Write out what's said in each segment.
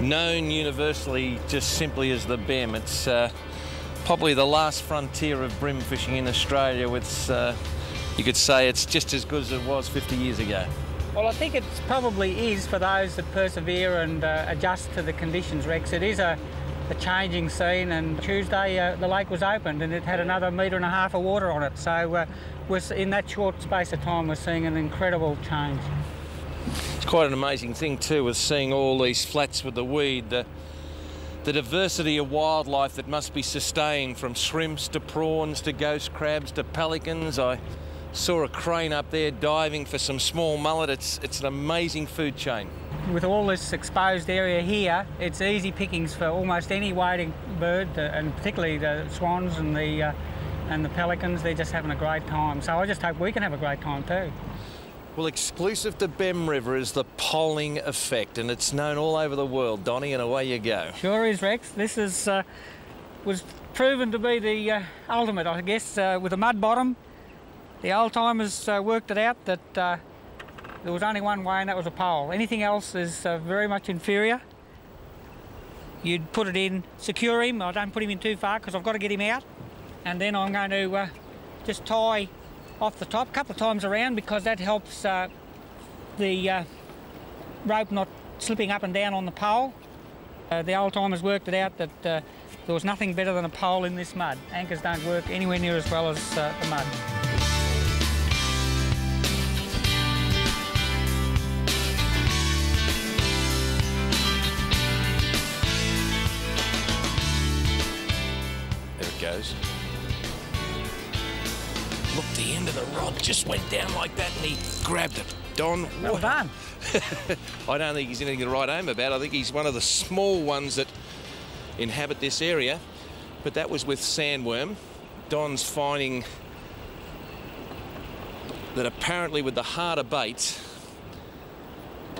known universally just simply as the Bemm. It's probably the last frontier of bream fishing in Australia. It's, you could say it's just as good as it was 50 years ago. Well, I think it probably is for those that persevere and adjust to the conditions, Rex. It is a changing scene, and Tuesday the lake was opened and it had another 1.5 metres of water on it. So in that short space of time, we're seeing an incredible change. It's quite an amazing thing too, was seeing all these flats with the weed, the diversity of wildlife that must be sustained, from shrimps to prawns to ghost crabs to pelicans. I saw a crane up there diving for some small mullet. It's an amazing food chain. With all this exposed area here, it's easy pickings for almost any wading bird, and particularly the swans and the pelicans. They're just having a great time. So I just hope we can have a great time too. Well, exclusive to Bemm River is the polling effect, and it's known all over the world, Donnie, and away you go. Sure is, Rex. This is was proven to be the ultimate, I guess, with a mud bottom. The old-timers worked it out that there was only one way, and that was a pole. Anything else is very much inferior. You'd put it in, secure him. I don't put him in too far because I've got to get him out. And then I'm going to just tie off the top a couple of times around, because that helps the rope not slipping up and down on the pole. The old-timers worked it out that there was nothing better than a pole in this mud. Anchors don't work anywhere near as well as the mud. Look, the end of the rod just went down like that, and he grabbed it. Don, well done. I don't think he's anything to write home about. I think he's one of the small ones that inhabit this area, but that was with sandworm. Don's finding that apparently with the harder baits,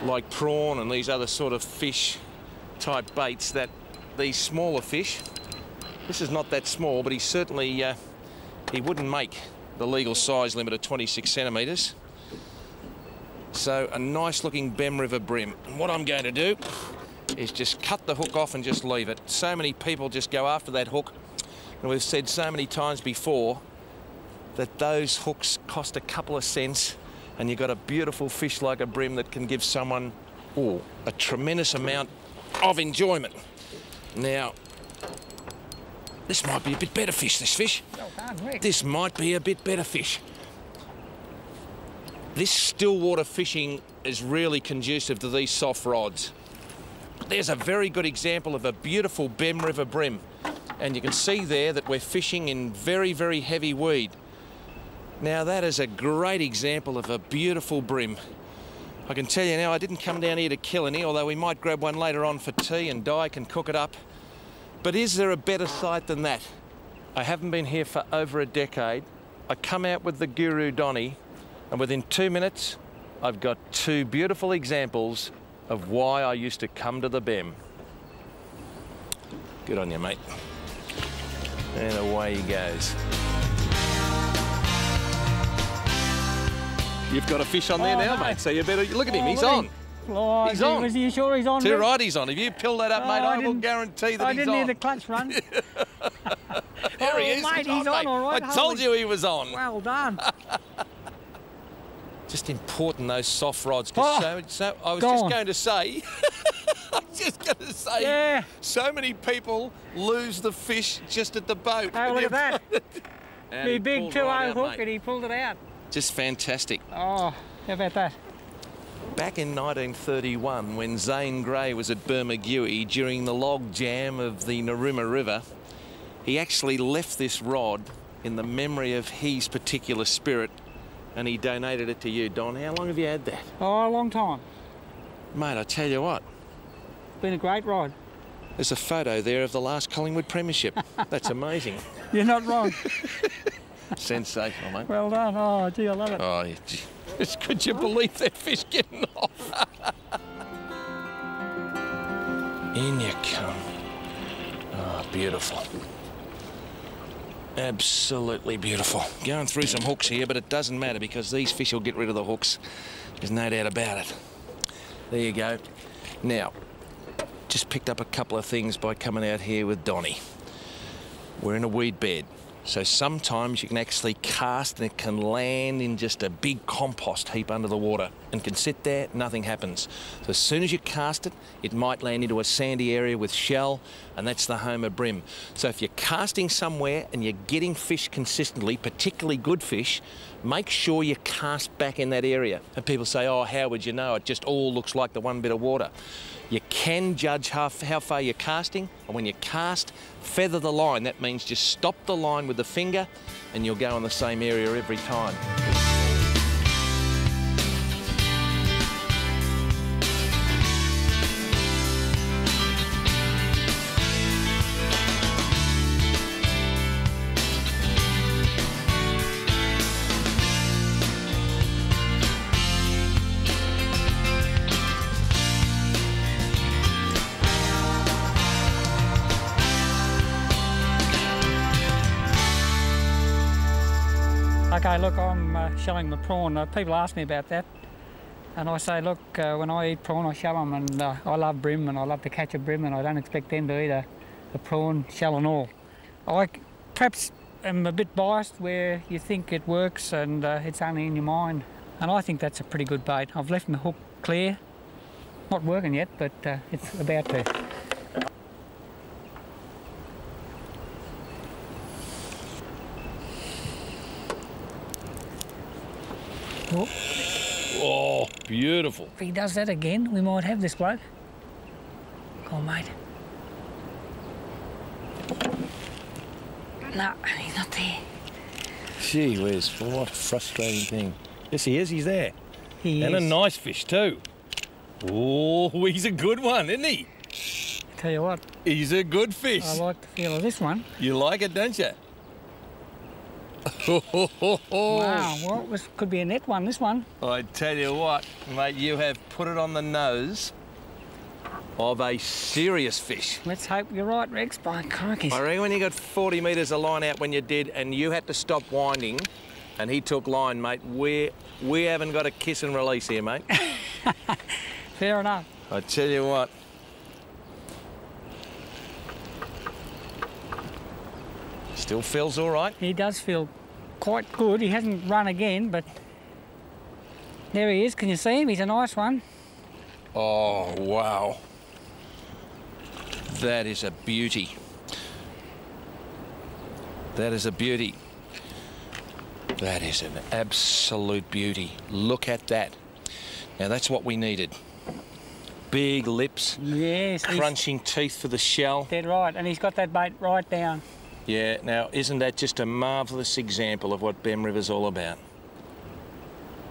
like prawn and these other sort of fish type baits, that these smaller fish, this is not that small, but he certainly, he wouldn't make the legal size limit of 26 centimetres. So a nice looking Bemm River bream. And what I'm going to do is just cut the hook off and just leave it. So many people just go after that hook. And we've said so many times before that those hooks cost a couple of cents, and you've got a beautiful fish like a bream that can give someone, oh, a tremendous amount of enjoyment. Now, this might be a bit better fish, this fish. Well done, Rick. This might be a bit better fish. This stillwater fishing is really conducive to these soft rods. There's a very good example of a beautiful Bemm River bream. And you can see there that we're fishing in very, very heavy weed. Now, that is a great example of a beautiful bream. I can tell you now, I didn't come down here to kill any, although we might grab one later on for tea, and Di can cook it up. But is there a better sight than that? I haven't been here for over a decade. I come out with the guru, Donnie, and within 2 minutes, I've got two beautiful examples of why I used to come to the Bemm. Good on you, mate. And away he goes. You've got a fish on there now, no, mate, so you better look at him, he's on. Oh, he's on. Is he sure he's on? Too right, he's on. If you pill that up, mate, I will guarantee that he's on. I didn't hear the clutch run. There he is. Mate, he's on, all right. I told you he was on. Well done. Just important, those soft rods. I was just going to say, so many people lose the fish just at the boat. Oh, look at that. The big 2-0 hook, and he pulled it out. Just fantastic. Oh, how about that? Back in 1931, when Zane Grey was at Bermagui during the log jam of the Narooma River, he actually left this rod in the memory of his particular spirit, and he donated it to you, Don. How long have you had that? Oh, a long time. Mate, I tell you what. It's been a great rod. There's a photo there of the last Collingwood Premiership. That's amazing. You're not wrong. Sensational, mate. Well done. Oh, gee, I love it. Oh, gee. Could you believe that fish getting off? In you come. Oh, beautiful. Absolutely beautiful. Going through some hooks here, but it doesn't matter because these fish will get rid of the hooks. There's no doubt about it. There you go. Now, Just picked up a couple of things by coming out here with Donnie. We're in a weed bed, so sometimes you can actually cast and it can land in just a big compost heap under the water and can sit there, nothing happens. So as soon as you cast it, it might land into a sandy area with shell, and that's the home of bream. So if you're casting somewhere and you're getting fish consistently, particularly good fish, make sure you cast back in that area. And people say, oh, how would you know? It just all looks like the one bit of water. You can judge how far you're casting, and when you cast, feather the line. That means just stop the line with the finger and you'll go in the same area every time. Okay, look, I'm shelling the prawn. People ask me about that, and I say, look, when I eat prawn, I shell them, and I love bream, and I love to catch a bream, and I don't expect them to eat a prawn, shell and all. I perhaps am a bit biased where you think it works, and it's only in your mind, and I think that's a pretty good bait. I've left my hook clear. Not working yet, but it's about to. Oh, beautiful. If he does that again, we might have this bloke. Come on, mate. No, he's not there. Gee whiz, what a frustrating thing. Yes, he is, he's there. He and is. A nice fish too. Oh, he's a good one, isn't he? I tell you what. He's a good fish. I like the feel of this one. You like it, don't you? Wow, well, it could be a net one, this one. I tell you what, mate, you have put it on the nose of a serious fish. Let's hope you're right, Rex, by crikey. I reckon when you got 40 metres of line out when you did and you had to stop winding and he took line, mate, we haven't got a kiss and release here, mate. Fair enough. I tell you what. Still feels all right. He does feel quite good. He hasn't run again, but there he is. Can you see him? He's a nice one. Oh, wow. That is a beauty. That is a beauty. That is an absolute beauty. Look at that. Now, that's what we needed. Big lips. Yes. Crunching teeth for the shell. Dead right. And he's got that bait right down. Yeah, now, isn't that just a marvellous example of what Bemm River's all about?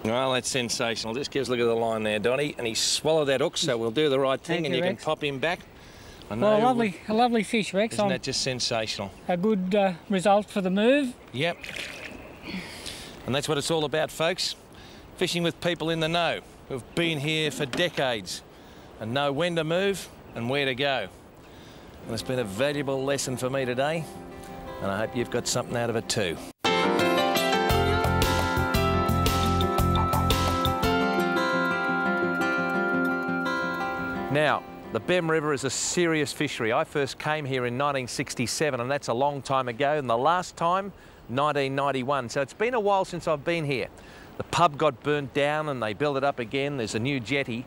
Well, that's sensational. Just give us a look at the line there, Donnie, and he swallowed that hook, so we'll do the right thing, and you can pop him back. I know, well, a lovely fish, Rex. Isn't that just sensational? A good result for the move. Yep. And that's what it's all about, folks. Fishing with people in the know, who've been here for decades, and know when to move and where to go. And it's been a valuable lesson for me today. And I hope you've got something out of it too. Now, the Bemm River is a serious fishery. I first came here in 1967, and that's a long time ago, and the last time, 1991. So it's been a while since I've been here. The pub got burnt down and they built it up again. There's a new jetty,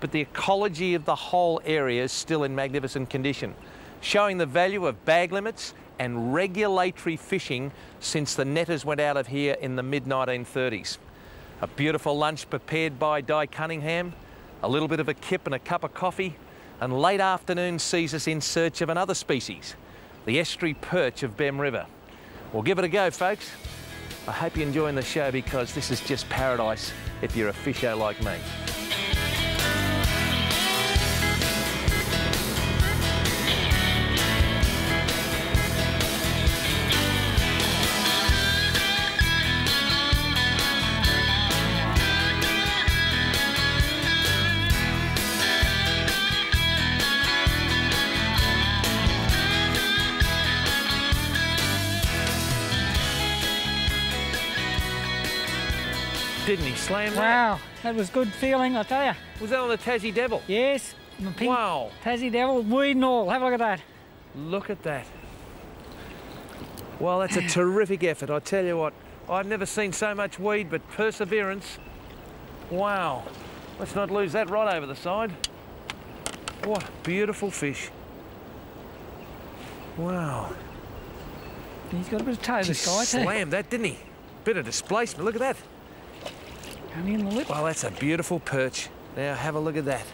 but the ecology of the whole area is still in magnificent condition, showing the value of bag limits and regulatory fishing since the netters went out of here in the mid-1930s. A beautiful lunch prepared by Don Cunningham, a little bit of a kip and a cup of coffee, and late afternoon sees us in search of another species, the estuary perch of Bemm River. Well, give it a go, folks. I hope you're enjoying the show, because this is just paradise if you're a fisher like me. Didn't he slam that? Wow, that was good feeling, I tell you. Was that on the Tassie Devil? Yes, Wow. Tassie Devil, weed and all. Have a look at that. Look at that. Well, that's a terrific effort. I tell you what, I've never seen so much weed, but perseverance. Wow. Let's not lose that right over the side. What a beautiful fish. Wow. He's got a bit of toe this guy, too. He slammed that, didn't he? Bit of displacement. Look at that. Only in the lip. Well, that's a beautiful perch. Now, have a look at that.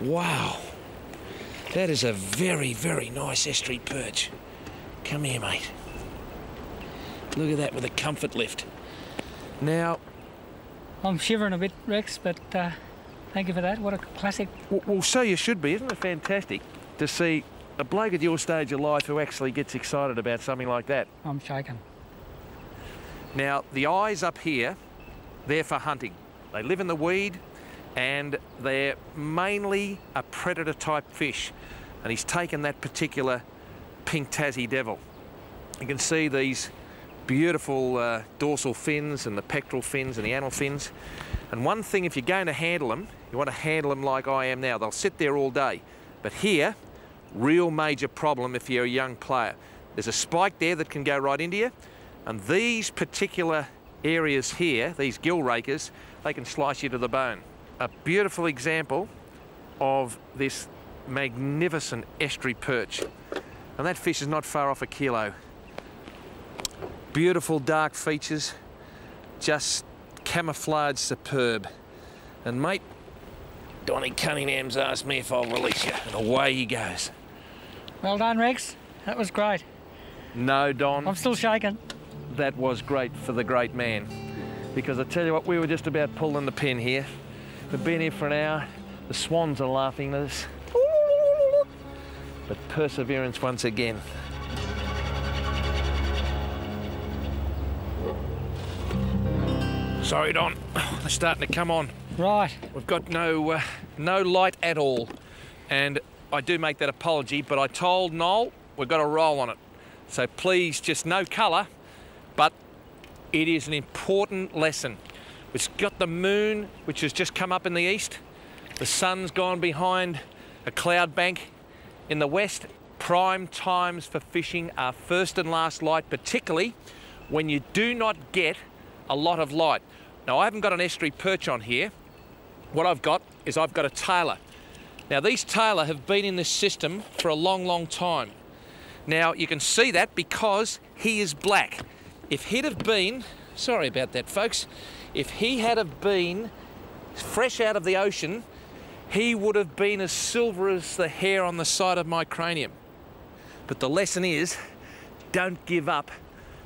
Wow. That is a very, very nice estuary perch. Come here, mate. Look at that with a comfort lift. Now... I'm shivering a bit, Rex, but thank you for that. What a classic. Well, so you should be. Isn't it fantastic to see a bloke at your stage of life who actually gets excited about something like that? I'm shaken. Now, the eyes up here, they're for hunting. They live in the weed, and they're mainly a predator-type fish. And he's taken that particular pink Tassie Devil. You can see these beautiful dorsal fins and the pectoral fins and the anal fins. And one thing, if you're going to handle them, you want to handle them like I am now. They'll sit there all day. But here, real major problem if you're a young player. There's a spike there that can go right into you. And these particular areas here, these gill rakers, they can slice you to the bone. A beautiful example of this magnificent estuary perch. And that fish is not far off a kilo. Beautiful dark features, just camouflage superb. And mate, Donnie Cunningham's asked me if I'll release you, and away he goes. Well done, Rex. That was great. No, Don. I'm still shaken. That was great for the great man. Because I tell you what, we were just about pulling the pin here. We've been here for an hour. The swans are laughing at us. But perseverance once again. Sorry, Don. They're starting to come on. Right. We've got no light at all. And I do make that apology, but I told Noel we've got to roll on it. So please, just no colour, but it is an important lesson. It's got the moon, which has just come up in the east. The sun's gone behind a cloud bank in the west. Prime times for fishing are first and last light, particularly when you do not get a lot of light. Now, I haven't got an estuary perch on here. What I've got is I've got a tailor. Now, these tailor have been in this system for a long, long time. Now, you can see that because he is black. If he'd have been, sorry about that, folks, if he had have been fresh out of the ocean, he would have been as silver as the hair on the side of my cranium. But the lesson is, don't give up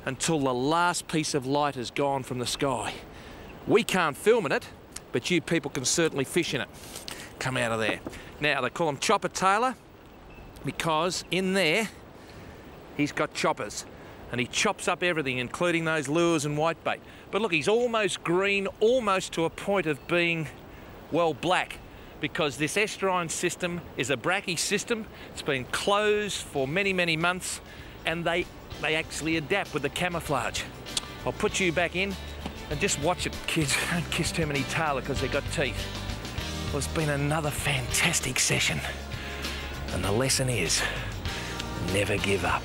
until the last piece of light has gone from the sky. We can't film in it, but you people can certainly fish in it. Come out of there. Now, they call him Chopper Tailor because in there, he's got choppers, and he chops up everything, including those lures and whitebait. But look, he's almost green, almost to a point of being, well, black, because this estuarine system is a brachy system. It's been closed for many, many months, and they actually adapt with the camouflage. I'll put you back in, and just watch it, kids. Don't kiss too many tailor because they've got teeth. Well, it's been another fantastic session. And the lesson is, never give up.